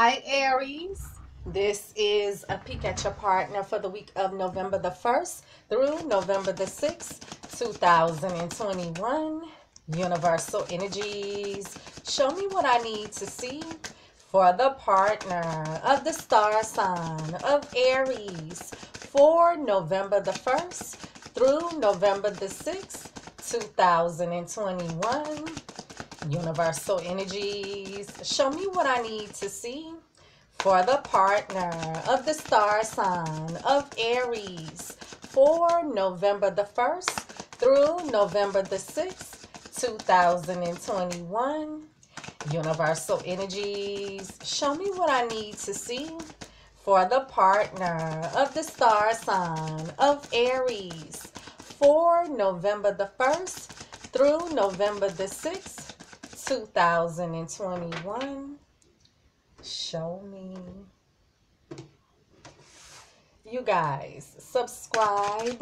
Hi Aries, this is a peek at your partner for the week of November the 1st through November the 6th, 2021. Universal energies, show me what I need to see for the partner of the star sign of Aries for November the 1st through November the 6th, 2021. Universal energies, show me what I need to see for the partner of the star sign of Aries for November the 1st through November the 6th, 2021. Universal energies, show me what I need to see for the partner of the star sign of Aries for November the 1st through November the 6th, 2021. Show me. You guys, subscribe,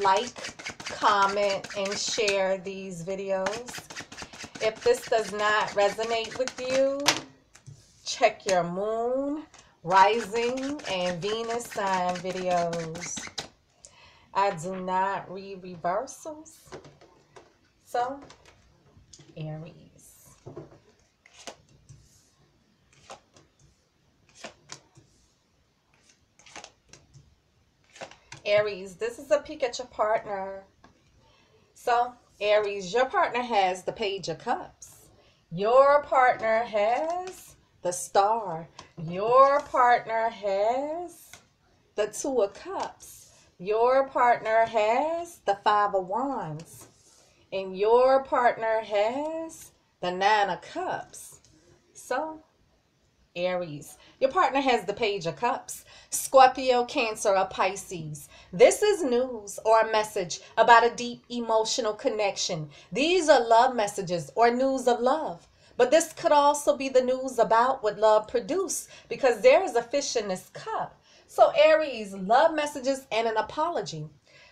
like, comment, and share these videos. If this does not resonate with you, check your moon, rising, and Venus sign videos. I do not read reversals. So, Aries. Aries, this is a peek at your partner. So, Aries, your partner has the Page of Cups. Your partner has the Star. Your partner has the Two of Cups. Your partner has the Five of Wands. And your partner has the Nine of Cups. So, Aries, your partner has the Page of Cups, Scorpio, Cancer, or Pisces. This is news or a message about a deep emotional connection. These are love messages or news of love. But this could also be the news about what love produced, because there is a fish in this cup. So, Aries, love messages and an apology.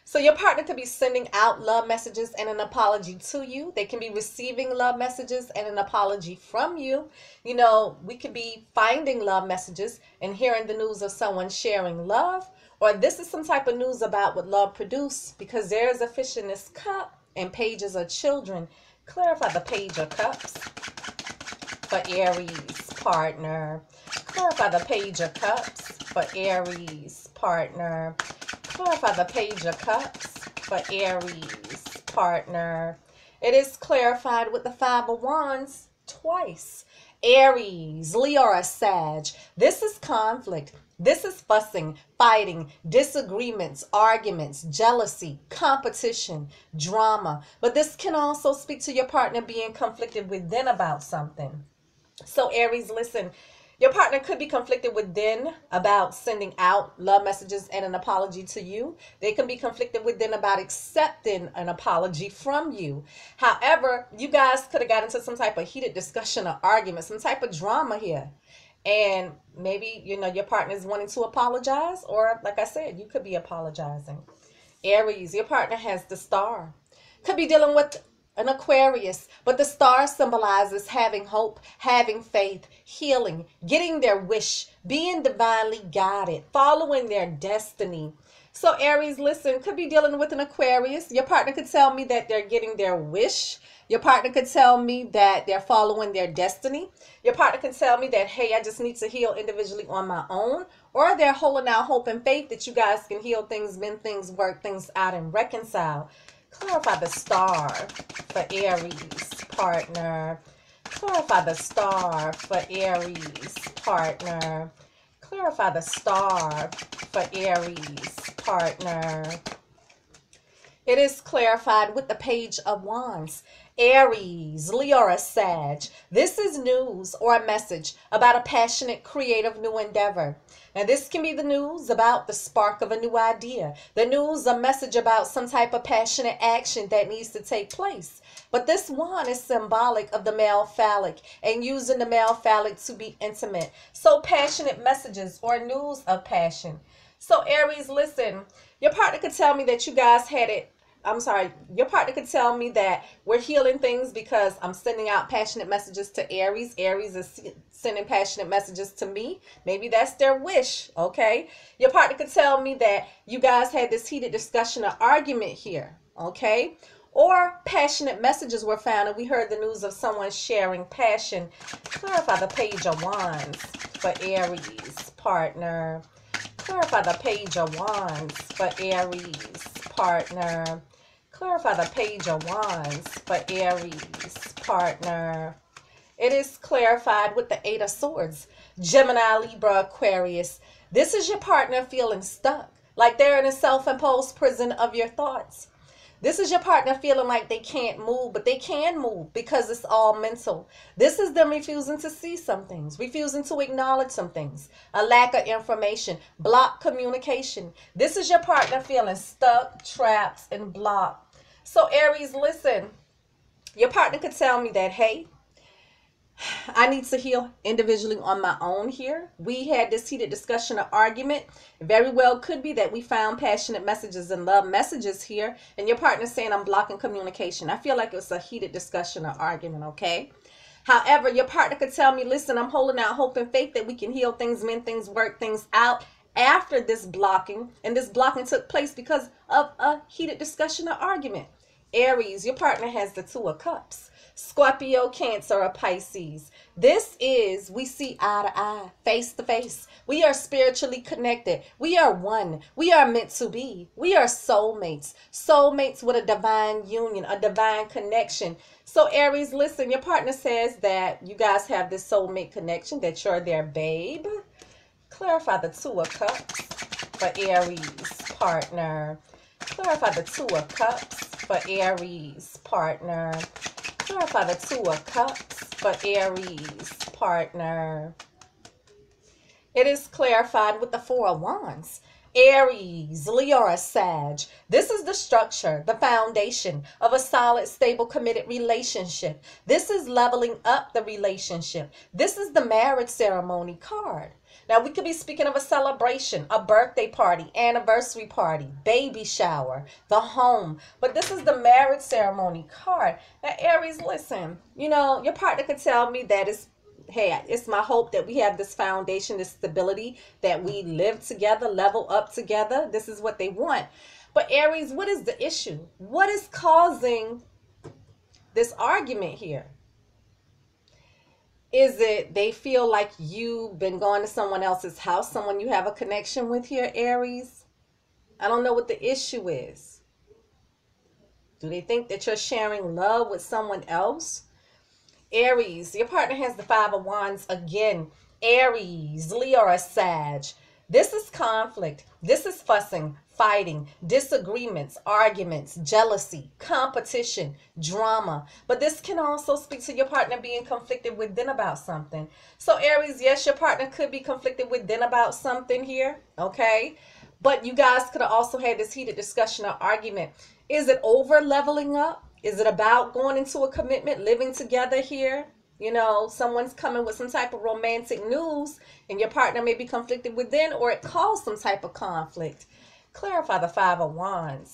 So your partner could be sending out love messages and an apology to you. They can be receiving love messages and an apology from you. You know, we could be finding love messages and hearing the news of someone sharing love. Or this is some type of news about what love produced, because there is a fish in this cup and pages are children. Clarify the Page of Cups for Aries partner. Clarify the Page of Cups for Aries partner. Clarify the Page of Cups for Aries partner. It is clarified with the Five of Wands twice. Aries, Leo, or Sag. This is conflict. This is fussing, fighting, disagreements, arguments, jealousy, competition, drama. But this can also speak to your partner being conflicted within about something. So Aries, listen. Your partner could be conflicted within about sending out love messages and an apology to you. They can be conflicted within about accepting an apology from you. However, you guys could have gotten into some type of heated discussion or argument, some type of drama here. And maybe, you know, your partner is wanting to apologize, or like I said, you could be apologizing. Aries, your partner has the Star. Could be dealing with an Aquarius, but the Star symbolizes having hope, having faith, healing, getting their wish, being divinely guided, following their destiny. So Aries, listen, could be dealing with an Aquarius. Your partner could tell me that they're getting their wish. Your partner could tell me that they're following their destiny. Your partner could tell me that, hey, I just need to heal individually on my own. Or they're holding out hope and faith that you guys can heal things, mend things, work things out, and reconcile. Clarify the Star for Aries partner. Clarify the Star for Aries partner. Clarify the Star for Aries partner. It is clarified with the Page of Wands. Aries, Leo, or Sag. This is news or a message about a passionate, creative new endeavor. Now, this can be the news about the spark of a new idea. The news, a message about some type of passionate action that needs to take place. But this wand is symbolic of the male phallic and using the male phallic to be intimate. So, passionate messages or news of passion. So, Aries, listen, your partner could tell me that you guys had it I'm sorry, your partner could tell me that we're healing things because I'm sending out passionate messages to Aries. Aries is sending passionate messages to me. Maybe that's their wish, okay? Your partner could tell me that you guys had this heated discussion or argument here, okay? Or passionate messages were found, and we heard the news of someone sharing passion. Clarify the Page of Wands for Aries, partner. Clarify the Page of Wands for Aries, partner. Clarify the Page of Wands for Aries, partner. It is clarified with the Eight of Swords. Gemini, Libra, Aquarius. This is your partner feeling stuck, like they're in a self-imposed prison of your thoughts. This is your partner feeling like they can't move, but they can move because it's all mental. This is them refusing to see some things, refusing to acknowledge some things, a lack of information, blocked communication. This is your partner feeling stuck, trapped, and blocked. So Aries, listen, your partner could tell me that, hey, I need to heal individually on my own here. We had this heated discussion or argument. It very well could be that we found passionate messages and love messages here. And your partner's saying, I'm blocking communication. I feel like it was a heated discussion or argument, okay? However, your partner could tell me, listen, I'm holding out hope and faith that we can heal things, mend things, work things out after this blocking. And this blocking took place because of a heated discussion or argument. Aries, your partner has the Two of Cups. Scorpio, Cancer, or Pisces. This is, we see eye to eye, face to face. We are spiritually connected. We are one. We are meant to be. We are soulmates. Soulmates with a divine union, a divine connection. So Aries, listen, your partner says that you guys have this soulmate connection, that you're their babe. Clarify the Two of Cups for Aries, partner. Clarify the Two of Cups for Aries, partner. Clarify the Two of Cups for Aries, partner. It is clarified with the Four of Wands. Aries, Leo, or Sag. This is the structure, the foundation of a solid, stable, committed relationship. This is leveling up the relationship. This is the marriage ceremony card. Now, we could be speaking of a celebration, a birthday party, anniversary party, baby shower, the home. But this is the marriage ceremony card. Now, Aries, listen, you know, your partner could tell me that it's, hey, it's my hope that we have this foundation, this stability, that we live together, level up together. This is what they want. But Aries, what is the issue? What is causing this argument here? Is it they feel like you've been going to someone else's house, someone you have a connection with here, Aries? I don't know what the issue is. Do they think that you're sharing love with someone else? Aries, your partner has the Five of Wands again. Aries, Leo, or Sag. This is conflict. This is fussing, fighting, disagreements, arguments, jealousy, competition, drama. But this can also speak to your partner being conflicted within about something. So Aries, yes, your partner could be conflicted within about something here, okay? But you guys could have also had this heated discussion or argument. Is it over leveling up? Is it about going into a commitment, living together here? You know, someone's coming with some type of romantic news and your partner may be conflicted within, or it caused some type of conflict. Clarify the Five of Wands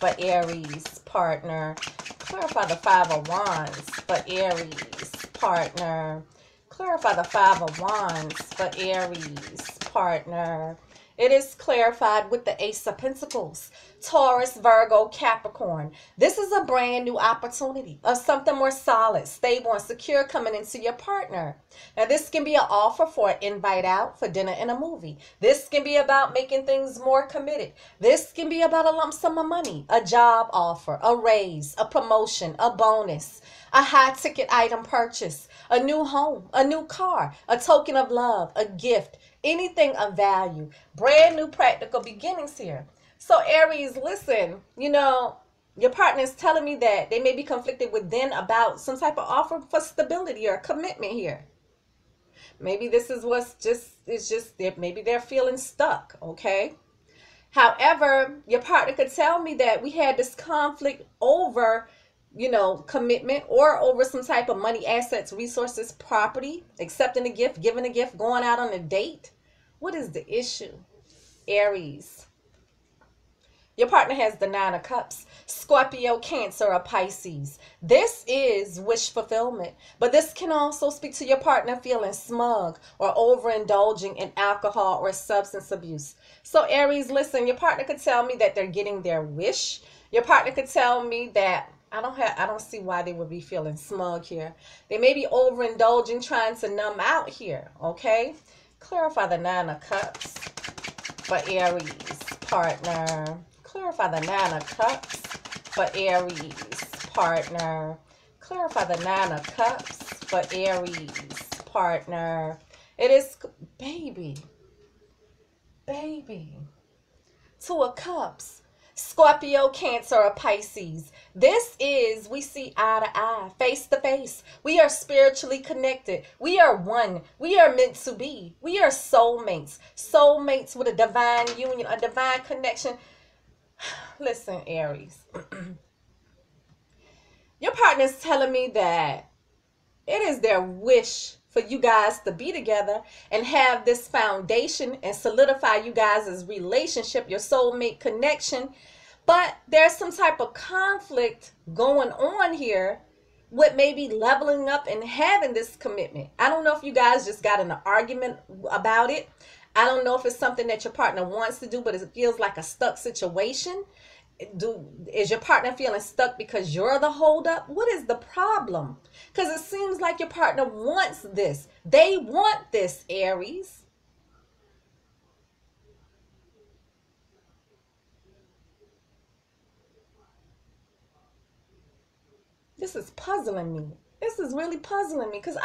for Aries, partner. Clarify the Five of Wands for Aries, partner. Clarify the Five of Wands for Aries, partner. It is clarified with the Ace of Pentacles. Taurus, Virgo, Capricorn. This is a brand new opportunity of something more solid, stable, and secure coming into your partner. Now, this can be an offer for an invite out for dinner and a movie. This can be about making things more committed. This can be about a lump sum of money, a job offer, a raise, a promotion, a bonus, a high-ticket item purchase, a new home, a new car, a token of love, a gift, anything of value. Brand new practical beginnings here. So Aries, listen, you know, your partner is telling me that they may be conflicted within about some type of offer for stability or commitment here. Maybe this is what's just, it's just that maybe they're feeling stuck, okay? However, your partner could tell me that we had this conflict over, you know, commitment, or over some type of money, assets, resources, property, accepting a gift, giving a gift, going out on a date. What is the issue, Aries? Your partner has the 9 of Cups, Scorpio, Cancer, or Pisces. This is wish fulfillment, but this can also speak to your partner feeling smug or overindulging in alcohol or substance abuse. So Aries, listen, your partner could tell me that they're getting their wish. Your partner could tell me that I don't see why they would be feeling smug here. They may be overindulging, trying to numb out here, okay? Clarify the 9 of Cups for Aries, partner. Clarify the 9 of Cups for Aries, partner. Clarify the 9 of Cups for Aries, partner. It is, baby, 2 of Cups. Scorpio, Cancer, or Pisces. This is, we see eye to eye, face to face. We are spiritually connected. We are one. We are meant to be. We are soulmates. Soulmates with a divine union, a divine connection. Listen, Aries. Your partner's telling me that it is their wish for you guys to be together and have this foundation and solidify you guys' relationship, your soulmate connection. But there's some type of conflict going on here with maybe leveling up and having this commitment. I don't know if you guys just got in an argument about it. I don't know if it's something that your partner wants to do, but it feels like a stuck situation. Is your partner feeling stuck because you're the holdup? What is the problem? Because it seems like your partner wants this. They want this, Aries. This is puzzling me. This is really puzzling me because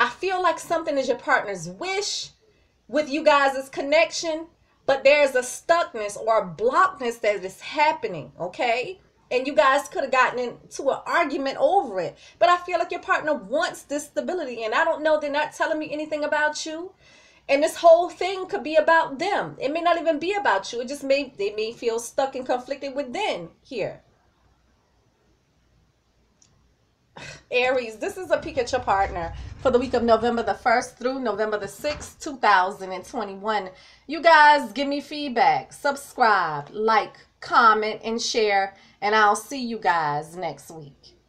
I feel like something is your partner's wish with you guys' connection. But there's a stuckness or a blockness that is happening, okay? And you guys could have gotten into an argument over it. But I feel like your partner wants this stability. And I don't know, they're not telling me anything about you. And this whole thing could be about them. It may not even be about you. It just may, they may feel stuck and conflicted within here. Aries, this is a peek at your partner for the week of November the 1st through November the 6th, 2021. You guys give me feedback, subscribe, like, comment, and share, and I'll see you guys next week.